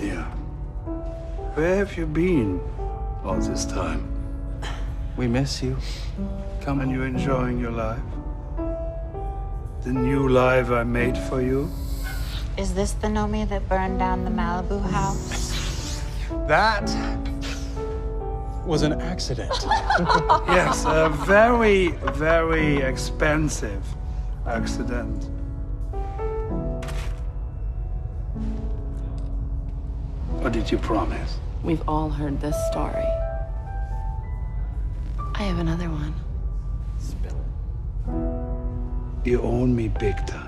dear. Where have you been all this time? We miss you. Come on. And you enjoying your life? The new life I made for you? Is this the Nomi that burned down the Malibu house? That was an accident. Yes, a very, very expensive accident. What did you promise? We've all heard this story. I have another one. Spill it. You own me big time.